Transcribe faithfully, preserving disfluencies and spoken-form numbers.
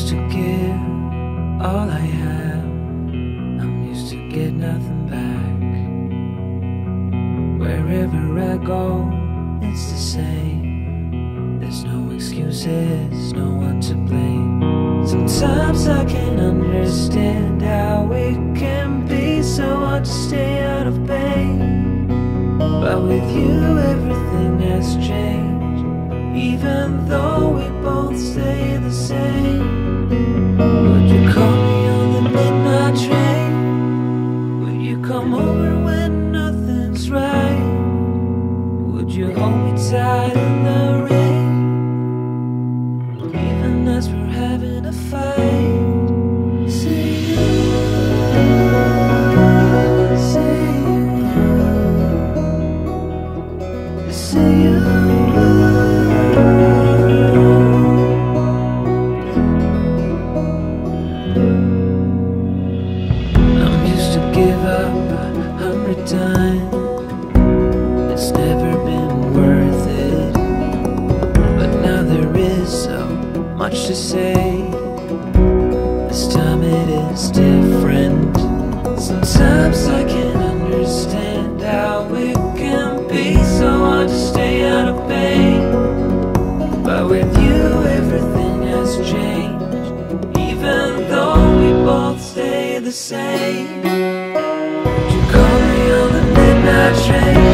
used to give all I have. I'm used to get nothing back. Wherever I go, it's the same. There's no excuses, no one to blame. Sometimes I can't understand how it can be so hard to stay out of pain. But with you, everything has changed, even though we both stay the same. Would you call me on the midnight train? Would you come over when nothing's right? Would you hold me tight in the rain, even as we're having a fight? To say this time it is different. Sometimes I can't understand how it can be so hard to stay out of pain. But with you, everything has changed, even though we both stay the same. Would you call me on the midnight train?